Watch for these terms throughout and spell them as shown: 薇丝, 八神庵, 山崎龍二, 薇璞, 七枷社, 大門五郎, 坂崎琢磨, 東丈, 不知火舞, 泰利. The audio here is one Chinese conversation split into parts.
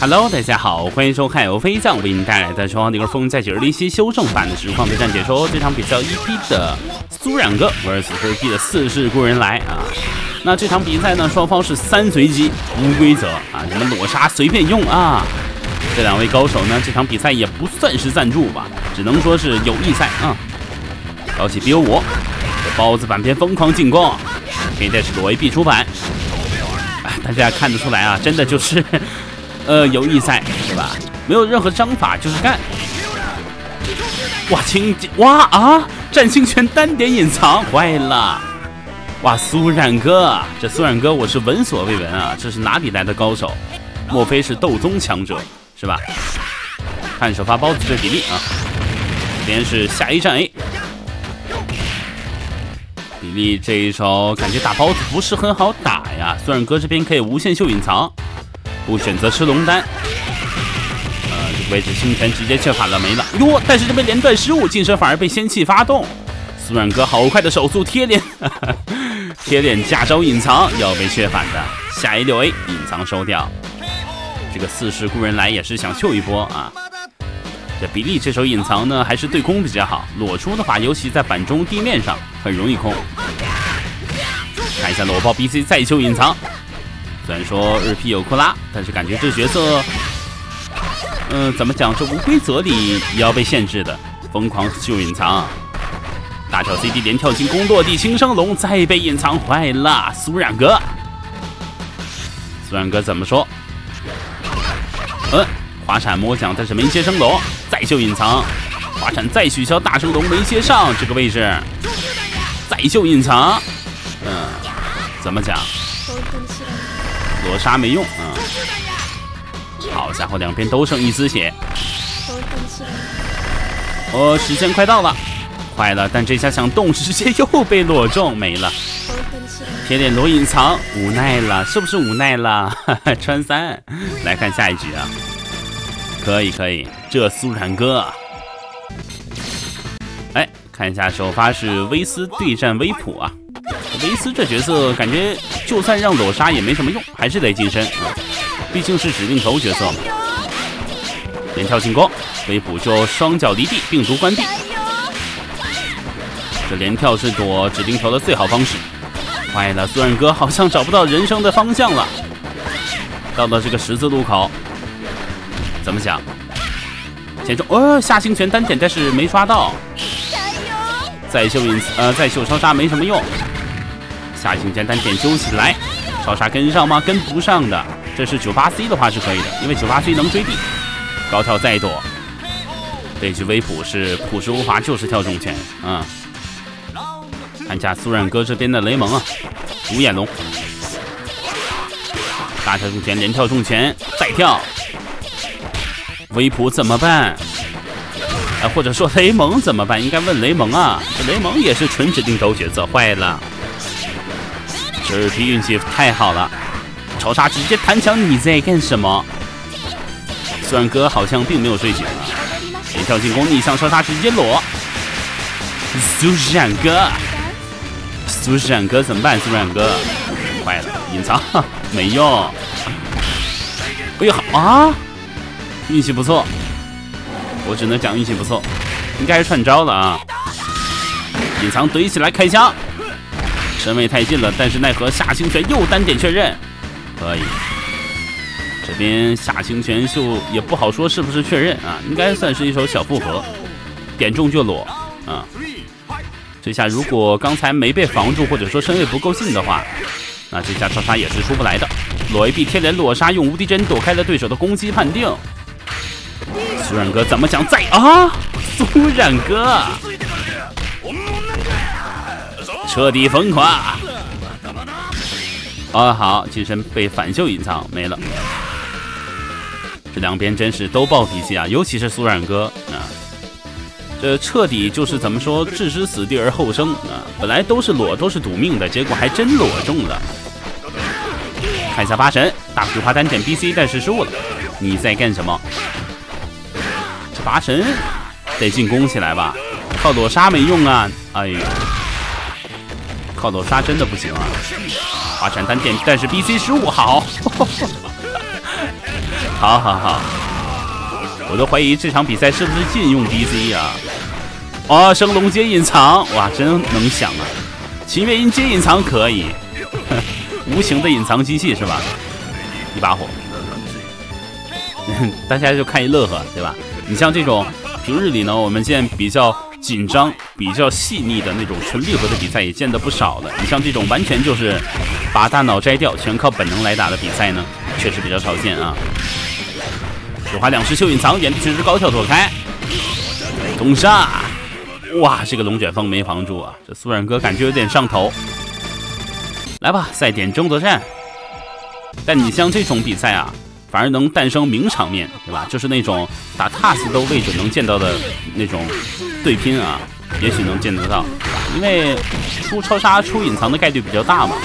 Hello， 大家好，欢迎收看由飞将为您带来的《守望的歌风》在9007修正版的实况对战解说。这场比赛1P 的苏冉哥 vs 2P 的四世故人来啊。那这场比赛呢，双方是3随机，无规则啊，你们裸杀随便用啊。这两位高手呢，这场比赛也不算是赞助吧，只能说是友谊赛啊。高起 BO 我，这包子板边疯狂进攻，可以再是躲 A B 出板。 大家看得出来啊，真的就是友谊赛是吧？没有任何章法，就是干。哇，轻哇啊！占星拳单点隐藏坏了。哇，苏冉哥，这苏冉哥我是闻所未闻啊，这是哪里来的高手？莫非是斗宗强者是吧？看首发包子对比例啊，这边是下 A 站 A。 比利这一手感觉打包子不是很好打呀，苏冉哥这边可以无限秀隐藏，不选择吃龙丹，这个位置星拳直接却反了没了哟，但是这边连段失误，近身反而被仙气发动，苏冉哥好快的手速贴脸，呵呵贴脸架招隐藏要被却反的，下一溜 A 隐藏收掉，这个四世故人来也是想秀一波啊。 这比利这手隐藏呢，还是对空比较好。裸出的话，尤其在板中地面上，很容易空。看一下裸爆 BC 再秀隐藏。虽然说日 P 有库拉，但是感觉这角色，怎么讲？这无规则里也要被限制的。疯狂秀隐藏，大跳 CD 连跳进攻落地轻生龙，再被隐藏坏了。苏冉哥，苏冉哥怎么说？滑铲摸奖，但是没接生龙，再秀隐藏，滑铲再取消大生龙没接上这个位置，再秀隐藏，怎么讲？裸杀没用啊！好家伙，两边都剩一丝血，时间快到了，快了，但这下想动直接又被裸中没了，贴脸裸隐藏，无奈了，是不是无奈了？穿三，来看下一局啊！ 可以可以，这苏冉哥，哎，看一下首发是威斯对战威普啊。威斯这角色感觉就算让裸杀也没什么用，还是得近身啊，毕竟是指定头角色嘛。连跳进攻，威普就双脚离地，病毒关闭。这连跳是躲指定头的最好方式。坏了，苏冉哥好像找不到人生的方向了，到了这个十字路口。 怎么想？前中下星拳单点，但是没刷到。再秀超杀没什么用。下星拳单点揪起来，超杀跟上吗？跟不上的。这是98C 的话是可以的，因为98C 能追地。高跳再躲，这局微普是朴实无华，就是跳重拳啊。看一下苏冉哥这边的雷蒙啊，独眼龙，大跳重拳，连跳重拳，再跳。 微普怎么办？或者说雷蒙怎么办？应该问雷蒙啊，这雷蒙也是纯指定头角色，坏了，这批运气太好了，超杀直接弹墙，你在干什么？苏冉哥好像并没有睡醒啊，连跳进攻逆向超杀直接裸，苏冉哥怎么办？苏冉哥坏了，隐藏没用，哎呦啊！ 运气不错，我只能讲运气不错，应该是串招了啊！隐藏怼起来开枪，身位太近了，但是奈何下星拳又单点确认，可以。这边下星拳秀也不好说是不是确认啊，应该算是一手小复合，点中就裸啊！这下如果刚才没被防住，或者说身位不够近的话，那这下超杀也是出不来的。裸 A B 贴脸裸杀，用无敌针躲开了对手的攻击判定。 苏冉哥怎么想再啊？苏冉哥彻底疯狂啊！好，近身被反秀隐藏没了。这两边真是都暴脾气啊，尤其是苏冉哥啊，这彻底就是怎么说，置之死地而后生啊！本来都是裸，都是赌命的，结果还真裸中了。看一下八神大菊花单点 BC， 但是失误了，你在干什么？ 拔神得进攻起来吧，靠裸杀没用啊！哎呦，靠裸杀真的不行啊！滑铲单点，但是 BC 失误好，好好好，我都怀疑这场比赛是不是禁用 DZ 啊？哦，升龙接隐藏，哇，真能想啊！秦月音接隐藏可以，无情的隐藏机器是吧？一把火，大家就看一乐呵，对吧？你像这种平日里呢，我们见比较紧张、比较细腻的那种纯闭合的比赛也见得不少了。你像这种完全就是把大脑摘掉，全靠本能来打的比赛呢，确实比较少见啊。手滑两式秀隐藏，原地垂直高跳躲开，东杀！哇，这个龙卷风没防住啊，这素染哥感觉有点上头。来吧，赛点争夺战。但你像这种比赛啊，反而能诞生名场面，对吧？就是那种打 TAS 都未准能见到的那种对拼啊，也许能见得到，因为出超杀、出隐藏的概率比较大嘛，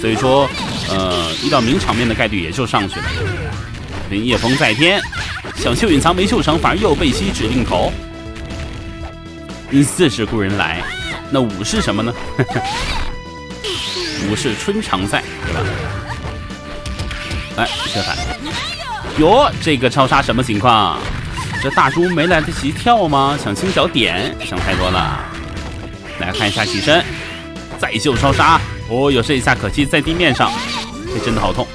所以说，遇到名场面的概率也就上去了。林夜风在天，想秀隐藏没秀成，反而又被吸指令头。第四是故人来，那五是什么呢？五是春常在，对吧？哎，这反哟，这个超杀什么情况？这大猪没来得及跳吗？想清小点，想太多了。来看一下起身，再秀超杀，哦哟，这一下可惜在地面上，这真的好痛。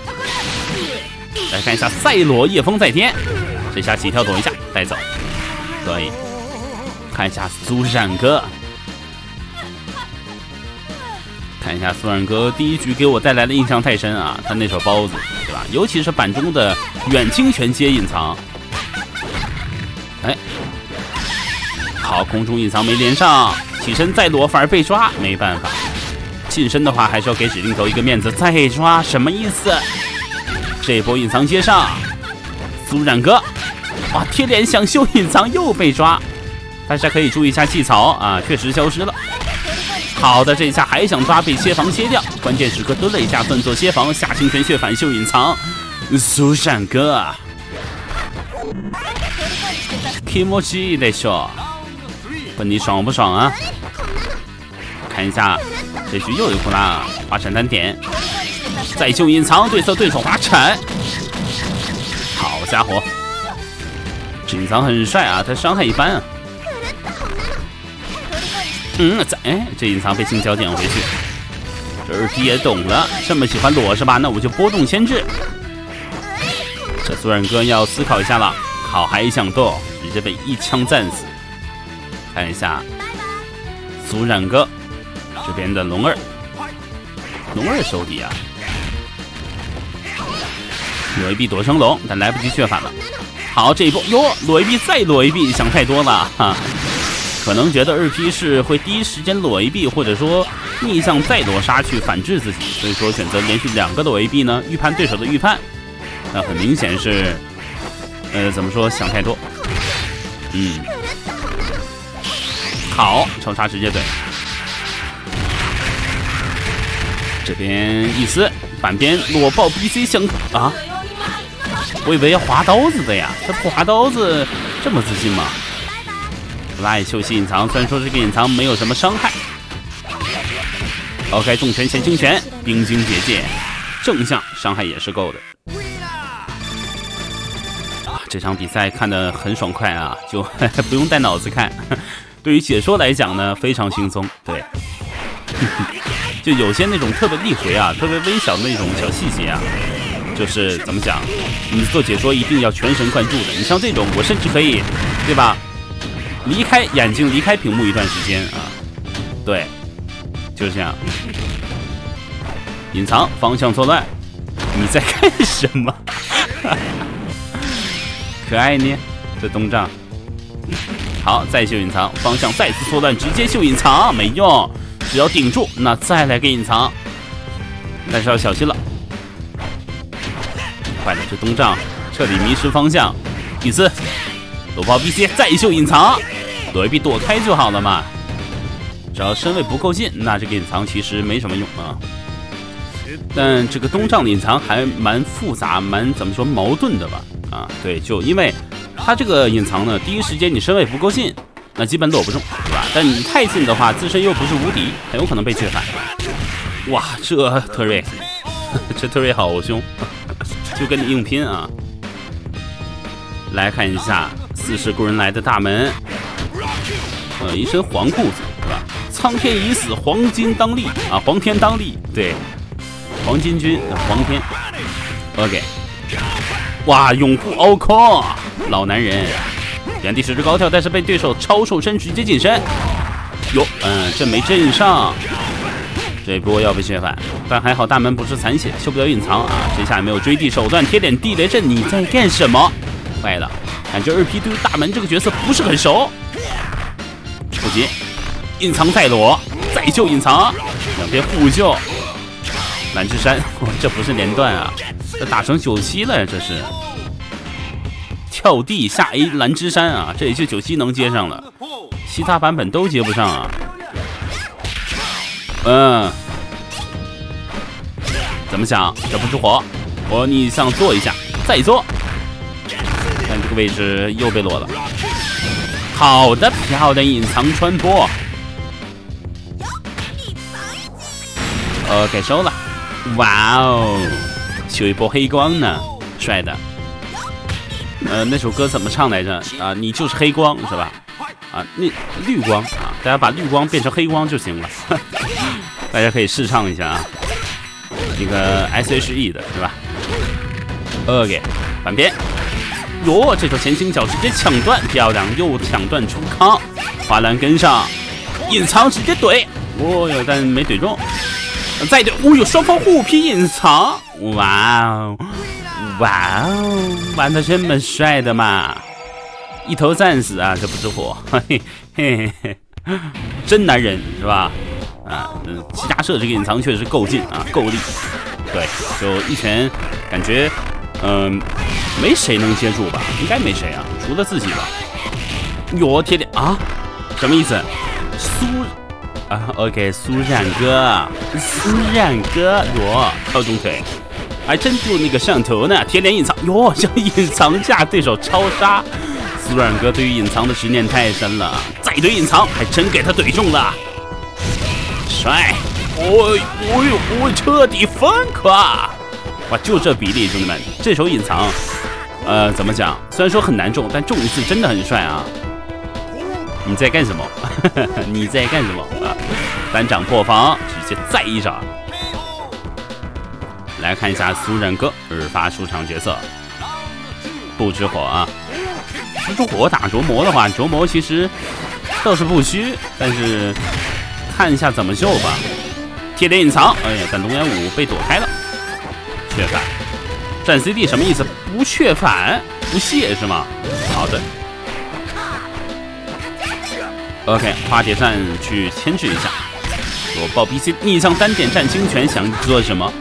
来看一下赛罗夜风在天，这下起跳躲一下带走，可以。看一下苏冉哥。看一下苏冉哥第一局给我带来的印象太深啊，他那手包子，对吧？尤其是板中的远清泉接隐藏，哎，好，空中隐藏没连上，起身再躲反而被抓，没办法，近身的话还是要给指令头一个面子，再抓什么意思？这波隐藏接上，苏冉哥，哇，贴脸想秀隐藏又被抓，大家可以注意一下技巧啊，确实消失了。好的，这一下还想抓，被切防切掉。关键时刻蹲了一下，算作切防。下清泉血反秀隐藏，苏冉哥。気持ちいいでしょ？问你爽不爽啊？看一下，这局又有库拉滑铲单点，再秀隐藏，对侧对手滑铲。好家伙，这隐藏很帅啊，他伤害一般啊。哎，这隐藏被清小点回去，这二弟也懂了，这么喜欢裸是吧？那我就波动牵制。这苏冉哥要思考一下了，好还想斗，直接被一枪战死。看一下苏冉哥这边的龙二，龙二手底啊，裸一臂躲成龙，但来不及血反了。好，这一波哟，裸一臂再裸一臂，想太多了哈。可能觉得二 P 是会第一时间裸 A B， 或者说逆向再裸杀去反制自己，所以说选择连续两个裸 A B 呢，预判对手的预判，那很明显是，怎么说想太多，好，超杀直接怼，这边一丝反边裸爆 B C 相啊，我以为要划刀子的呀，这不划刀子这么自信吗？拉野秀吸隐藏，虽然说这个隐藏没有什么伤害。OK， 重拳前清拳，冰晶结界，正向伤害也是够的。这场比赛看得很爽快啊，就不用带脑子看。对于解说来讲呢，非常轻松。对，就有些那种特别力回啊，特别微小的那种小细节啊，就是怎么讲，你做解说一定要全神贯注的。你像这种，我甚至可以，对吧？离开眼睛，离开屏幕一段时间啊，对，就是这样。隐藏方向错乱，你在干什么？可爱呢，这东丈。好，再秀隐藏，方向再次错乱，直接秀隐藏没用，只要顶住，那再来给隐藏，但是要小心了。坏了，这东丈彻底迷失方向，第四。裸爆 B C 再秀隐藏，躲一避躲开就好了嘛。只要身位不够近，那这个隐藏其实没什么用啊。但这个东丈的隐藏还蛮复杂，蛮怎么说矛盾的吧？啊，对，就因为它这个隐藏呢，第一时间你身位不够近，那基本躲不中，对吧？但你太近的话，自身又不是无敌，很有可能被切反。哇，这特瑞，这特瑞好凶，就跟你硬拼啊！来看一下四世故人来的大门，一身黄裤子是吧？苍天已死，黄金当立啊，黄天当立，对，黄巾军，黄天 ，OK， 哇，永护凹空，老男人，原地使出高跳，但是被对手超瘦身直接近身，哟，这没镇上。 这波要被削反，但还好大门不是残血，修不了隐藏啊！这下也没有追地手段，贴点地雷阵，你在干什么？坏了，感觉2P 对于大门这个角色不是很熟。不急，隐藏再裸，再救隐藏，两边互救。蓝之山，这不是连段啊，这打成97了呀，这是。跳地下 A 蓝之山啊，这也就97能接上了，其他版本都接不上啊。 怎么想？这不出火，我逆向做一下，再做。但这个位置又被落了。好的，漂亮隐藏穿波。给收了。哇哦，秀一波黑光呢，帅的。那首歌怎么唱来着？啊，你就是黑光是吧？啊，那绿光啊，大家把绿光变成黑光就行了。大家可以试唱一下啊，那个 SHE 的是吧 ？OK， 反边，哟，这手前倾角直接抢断，漂亮，又抢断出康，花篮跟上，隐藏直接怼，哦哟，但没怼中，再怼，哦哟，双方互劈隐藏，哇哦，哇哦，玩的这么帅的嘛，一头战死啊，这不是火，嘿嘿嘿，真男人是吧？ 啊，齐家社这个隐藏确实够劲啊，够力。对，就一拳，感觉，没谁能接住吧？应该没谁啊，除了自己吧。哟，贴点啊，什么意思？苏啊 ，OK， 苏冉哥，苏冉哥，哟，跳中腿，还真就那个摄像头呢，贴点隐藏，哟，这隐藏下对手超杀。苏冉哥对于隐藏的执念太深了，再怼隐藏，还真给他怼中了。 帅，我彻底疯狂！哇，就这比例，兄弟们，这手隐藏，怎么讲？虽然说很难中，但中一次真的很帅啊！你在干什么？你在干什么啊？单掌破防，直接再一掌。来看一下苏冉哥日发出场角色，不知火啊！如果我打琢磨的话，琢磨其实倒是不虚，但是。 看一下怎么救吧，贴脸隐藏，哎呀，但龙源五被躲开了，确反，站 CD 什么意思？不确反，不屑是吗？好的 ，OK， 花蝶扇去牵制一下，我爆 BC 逆向单点战清泉，想做什么？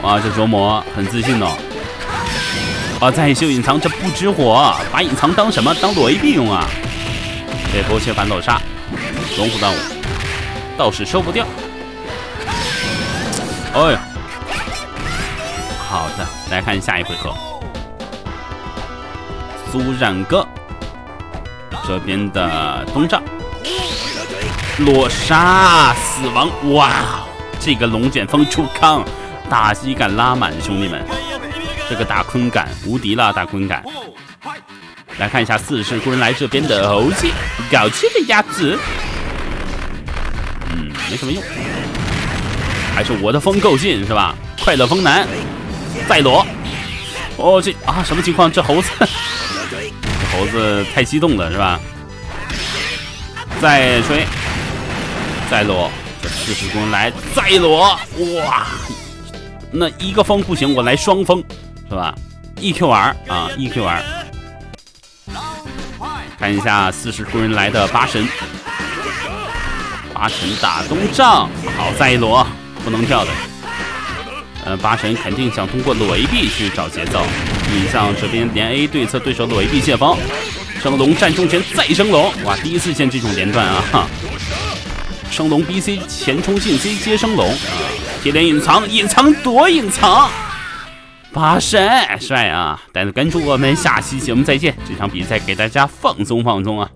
哇，这琢磨很自信哦。啊，再秀隐藏，这不知火，把隐藏当什么？当躲 AB 用啊？这波切反倒杀。 龙虎到我，倒是收不掉。哎呦，好的，来看下一回合。苏冉哥这边的东丈裸杀死亡，哇！这个龙卷风出康，打击感拉满，兄弟们，这个打坤感无敌了，打坤感。来看一下四世故人来这边的猴气，搞气的鸭子。 没什么用，还是我的风够劲是吧？快乐风男，再裸，哦这啊什么情况？这猴子太激动了是吧？再吹，再裸，这四十公来再裸，哇！那一个风不行，我来双风是吧 ？EQR 啊 ，EQR， 看一下四十公人来的八神。 八神打东丈，好，再一裸，不能跳的。八神肯定想通过裸 AB 去找节奏。你像这边连 A 对策对手裸 AB 泄风，升龙站中前再升龙，哇，第一次见这种连段啊！升龙 BC 前冲进 C 接升龙，贴脸隐藏，隐藏躲隐藏，八神帅啊！大家关注我们，下期节目再见。这场比赛给大家放松放松啊！